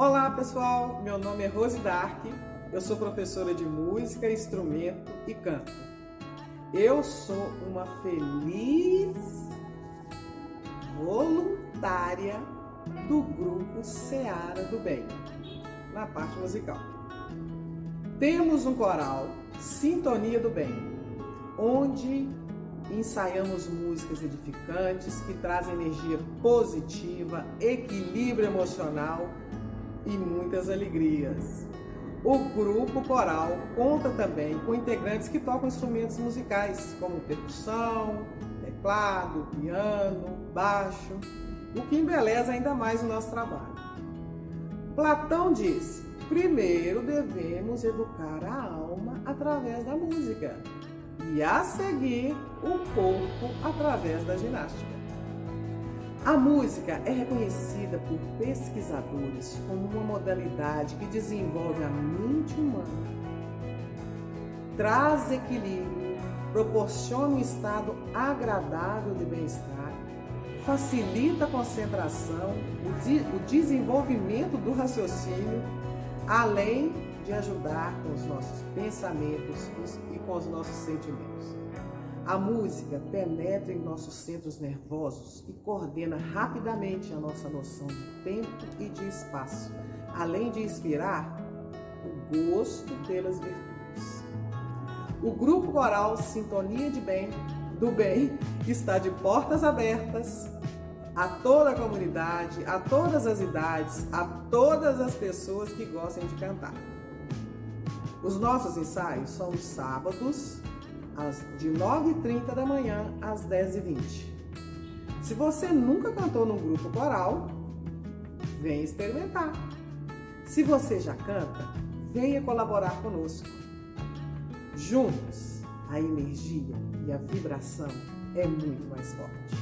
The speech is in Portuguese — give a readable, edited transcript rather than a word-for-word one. Olá pessoal, meu nome é Rose Dark, eu sou professora de música, instrumento e canto. Eu sou uma feliz voluntária do Grupo Seara do Bem, na parte musical. Temos um coral, Sintonia do Bem, onde ensaiamos músicas edificantes que trazem energia positiva, equilíbrio emocional e muitas alegrias. O grupo coral conta também com integrantes que tocam instrumentos musicais, como percussão, teclado, piano, baixo, o que embeleza ainda mais o nosso trabalho. Platão diz: primeiro devemos educar a alma através da música e, a seguir, o corpo através da ginástica. A música é reconhecida por pesquisadores como uma modalidade que desenvolve a mente humana, traz equilíbrio, proporciona um estado agradável de bem-estar, facilita a concentração, o desenvolvimento do raciocínio, além de ajudar com os nossos pensamentos e com os nossos sentimentos. A música penetra em nossos centros nervosos e coordena rapidamente a nossa noção de tempo e de espaço, além de inspirar o gosto pelas virtudes. O grupo coral Sintonia do Bem está de portas abertas a toda a comunidade, a todas as idades, a todas as pessoas que gostem de cantar. Os nossos ensaios são os sábados, de 9h30 da manhã às 10h20. Se você nunca cantou num grupo coral, venha experimentar. Se você já canta, venha colaborar conosco. Juntos, a energia e a vibração é muito mais forte.